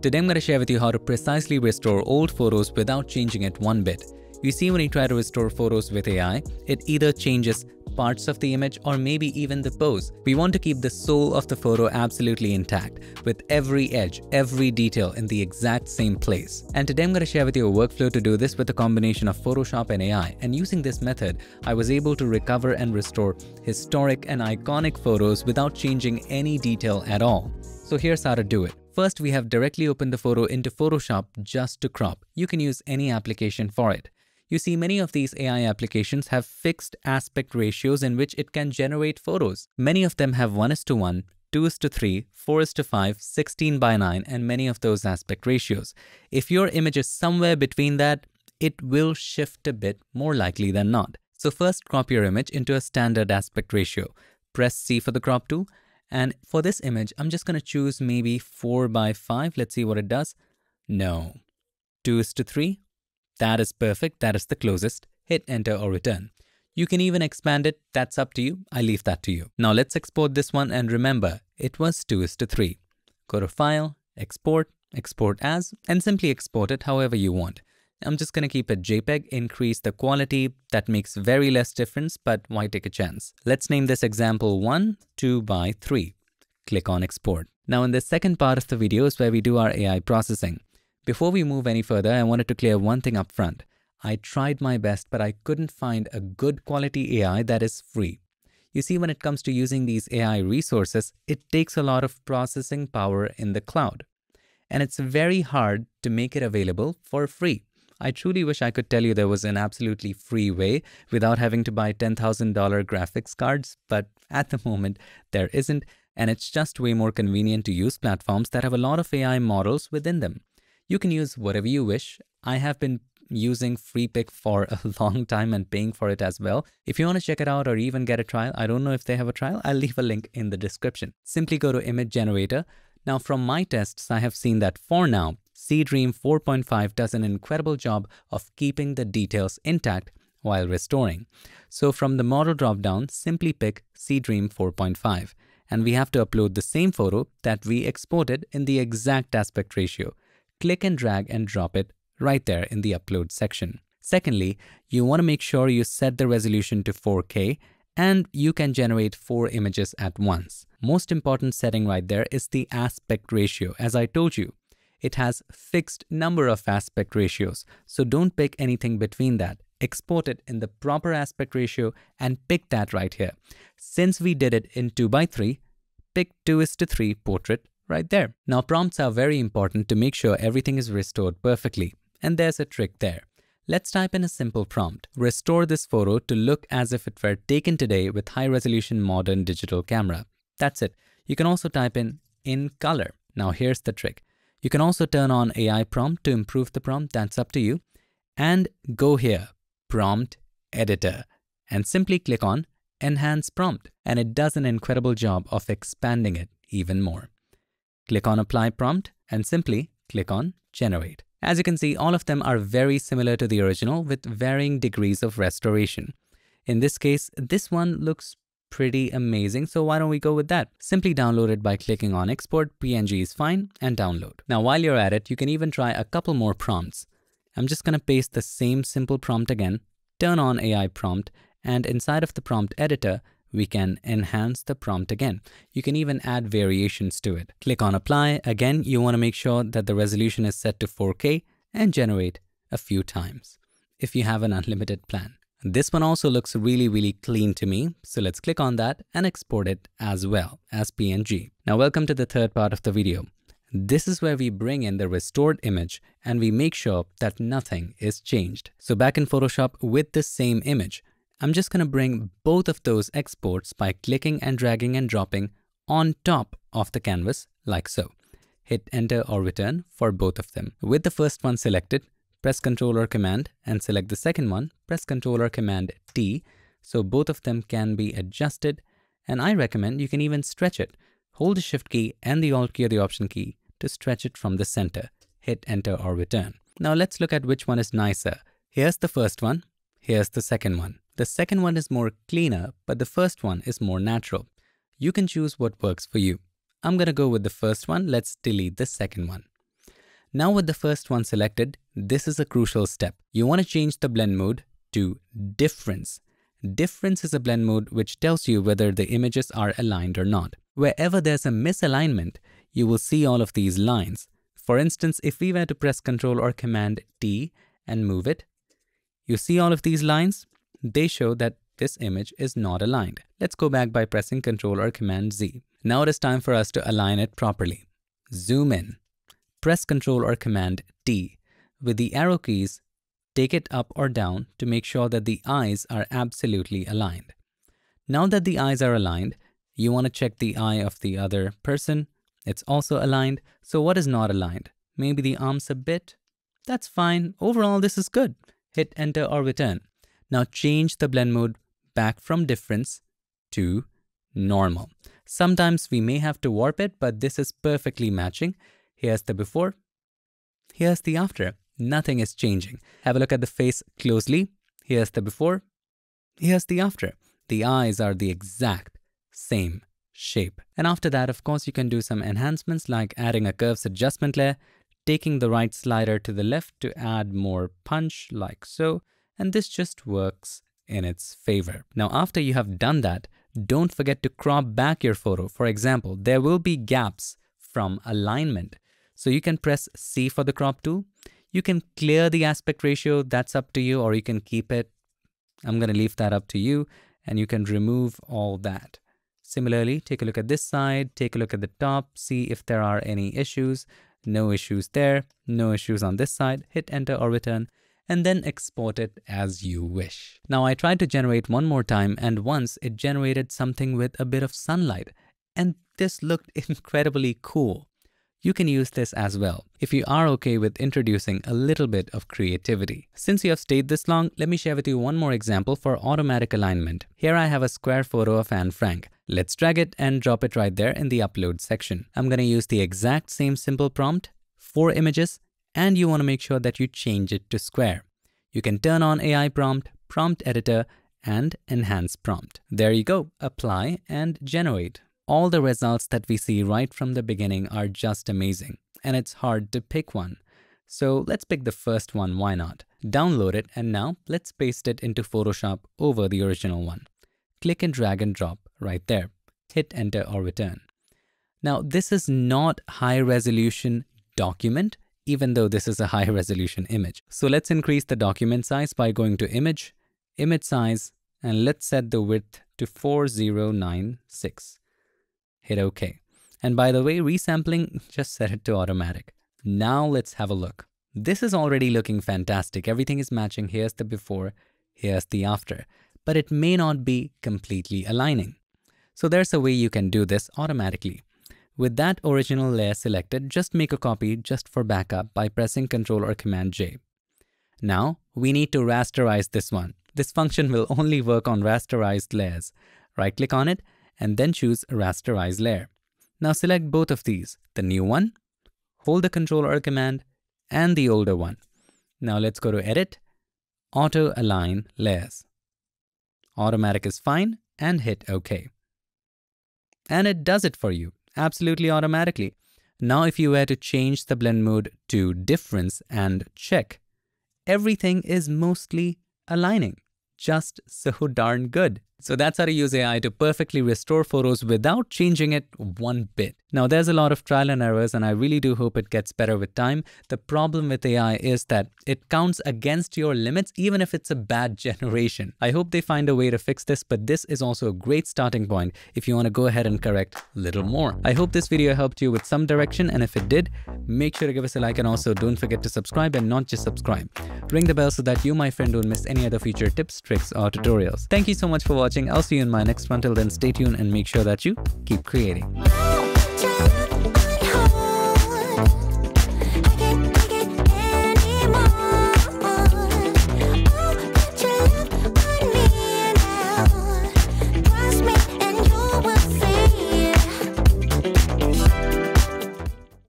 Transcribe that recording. Today I'm going to share with you how to precisely restore old photos without changing it one bit. You see, when you try to restore photos with AI, it either changes parts of the image or maybe even the pose. We want to keep the soul of the photo absolutely intact, with every edge, every detail in the exact same place. And today I'm going to share with you a workflow to do this with a combination of Photoshop and AI. And using this method, I was able to recover and restore historic and iconic photos without changing any detail at all. So here's how to do it. First, we have directly opened the photo into Photoshop just to crop. You can use any application for it. You see, many of these AI applications have fixed aspect ratios in which it can generate photos. Many of them have 1:1, 2:3, 4:5, 16:9, and many of those aspect ratios. If your image is somewhere between that, it will shift a bit, more likely than not. So first, crop your image into a standard aspect ratio. Press C for the crop tool. And for this image, I'm just going to choose maybe 4:5. Let's see what it does. No. 2:3. That is perfect, that is the closest. Hit enter or return. You can even expand it, that's up to you, I leave that to you. Now let's export this one, and remember, it was 2:3. Go to File, Export, Export As, and simply export it however you want. I'm just gonna keep it JPEG, increase the quality, that makes very less difference, but why take a chance? Let's name this example 1 2x3. Click on Export. Now in the second part of the video is where we do our AI processing. Before we move any further, I wanted to clear one thing up front. I tried my best, but I couldn't find a good quality AI that is free. You see, when it comes to using these AI resources, it takes a lot of processing power in the cloud. And it's very hard to make it available for free. I truly wish I could tell you there was an absolutely free way without having to buy $10,000 graphics cards, but at the moment, there isn't, and it's just way more convenient to use platforms that have a lot of AI models within them. You can use whatever you wish. I have been using Freepik for a long time and paying for it as well. If you want to check it out or even get a trial, I don't know if they have a trial, I'll leave a link in the description. Simply go to Image Generator. Now from my tests, I have seen that for now, Seedream 4.5 does an incredible job of keeping the details intact while restoring. So from the model dropdown, simply pick Seedream 4.5. And we have to upload the same photo that we exported in the exact aspect ratio. Click and drag and drop it right there in the upload section. Secondly, you want to make sure you set the resolution to 4K and you can generate 4 images at once. Most important setting right there is the aspect ratio. As I told you, it has fixed number of aspect ratios. So don't pick anything between that. Export it in the proper aspect ratio and pick that right here. Since we did it in 2:3, pick 2:3 portrait right there. Now prompts are very important to make sure everything is restored perfectly. And there's a trick there. Let's type in a simple prompt. Restore this photo to look as if it were taken today with high resolution modern digital camera. That's it. You can also type in color. Now here's the trick. You can also turn on AI prompt to improve the prompt. That's up to you. And go here, prompt editor, and simply click on enhance prompt. And it does an incredible job of expanding it even more. Click on Apply Prompt and simply click on Generate. As you can see, all of them are very similar to the original with varying degrees of restoration. In this case, this one looks pretty amazing, so why don't we go with that? Simply download it by clicking on Export, PNG is fine, and download. Now while you're at it, you can even try a couple more prompts. I'm just gonna paste the same simple prompt again, turn on AI Prompt, and inside of the prompt editor, we can enhance the prompt again. You can even add variations to it. Click on Apply. Again, you want to make sure that the resolution is set to 4K and generate a few times if you have an unlimited plan. This one also looks really, really clean to me. So let's click on that and export it as well as PNG. Now, welcome to the third part of the video. This is where we bring in the restored image and we make sure that nothing is changed. So back in Photoshop with the same image, I'm just going to bring both of those exports by clicking and dragging and dropping on top of the canvas like so. Hit enter or return for both of them. With the first one selected, press Ctrl or Command and select the second one, press Ctrl or Command T, so both of them can be adjusted, and I recommend you can even stretch it. Hold the Shift key and the Alt key or the Option key to stretch it from the center. Hit enter or return. Now let's look at which one is nicer. Here's the first one, here's the second one. The second one is more cleaner, but the first one is more natural. You can choose what works for you. I'm gonna go with the first one. Let's delete the second one. Now with the first one selected, this is a crucial step. You want to change the blend mode to difference. Difference is a blend mode which tells you whether the images are aligned or not. Wherever there's a misalignment, you will see all of these lines. For instance, if we were to press Ctrl or Command T and move it, you see all of these lines? They show that this image is not aligned. Let's go back by pressing Ctrl or Command Z. Now it is time for us to align it properly. Zoom in. Press Ctrl or Command T. With the arrow keys, take it up or down to make sure that the eyes are absolutely aligned. Now that the eyes are aligned, you want to check the eye of the other person. It's also aligned. So what is not aligned? Maybe the arms a bit? That's fine. Overall, this is good. Hit enter or return. Now change the blend mode back from difference to normal. Sometimes we may have to warp it, but this is perfectly matching. Here's the before, here's the after. Nothing is changing. Have a look at the face closely. Here's the before, here's the after. The eyes are the exact same shape. And after that, of course, you can do some enhancements like adding a curves adjustment layer, taking the right slider to the left to add more punch like so. And this just works in its favor. Now, after you have done that, don't forget to crop back your photo. For example, there will be gaps from alignment. So you can press C for the crop tool. You can clear the aspect ratio, that's up to you, or you can keep it. I'm gonna leave that up to you, and you can remove all that. Similarly, take a look at this side, take a look at the top, see if there are any issues. No issues there, no issues on this side. Hit enter or return, and then export it as you wish. Now I tried to generate one more time, and once it generated something with a bit of sunlight, and this looked incredibly cool. You can use this as well, if you are okay with introducing a little bit of creativity. Since you have stayed this long, let me share with you one more example for automatic alignment. Here I have a square photo of Anne Frank. Let's drag it and drop it right there in the upload section. I'm gonna use the exact same simple prompt, 4 images, and you want to make sure that you change it to square. You can turn on AI prompt, prompt editor, and enhance prompt. There you go, apply and generate. All the results that we see right from the beginning are just amazing, and it's hard to pick one. So let's pick the first one, why not? Download it, and now let's paste it into Photoshop over the original one. Click and drag and drop right there. Hit enter or return. Now this is not high resolution document, even though this is a high resolution image. So let's increase the document size by going to image, image size, and let's set the width to 4096. Hit OK. And by the way, resampling, just set it to automatic. Now let's have a look. This is already looking fantastic. Everything is matching. Here's the before, here's the after, but it may not be completely aligning. So there's a way you can do this automatically. With that original layer selected, just make a copy just for backup by pressing Ctrl or Command J. Now, we need to rasterize this one. This function will only work on rasterized layers. Right-click on it and then choose Rasterize Layer. Now select both of these, the new one, hold the Ctrl or Command, and the older one. Now let's go to Edit, Auto Align Layers. Automatic is fine and hit OK. And it does it for you. Absolutely automatically. Now if you were to change the blend mode to difference and check, everything is mostly aligning. Just so darn good. So that's how to use AI to perfectly restore photos without changing it one bit. Now there's a lot of trial and errors, and I really do hope it gets better with time. The problem with AI is that it counts against your limits even if it's a bad generation. I hope they find a way to fix this, but this is also a great starting point if you want to go ahead and correct a little more. I hope this video helped you with some direction, and if it did, make sure to give us a like, and also don't forget to subscribe, and not just subscribe. Ring the bell so that you, my friend, don't miss any other future tips, tricks, or tutorials. Thank you so much for watching. I'll see you in my next one. Till then, stay tuned and make sure that you keep creating.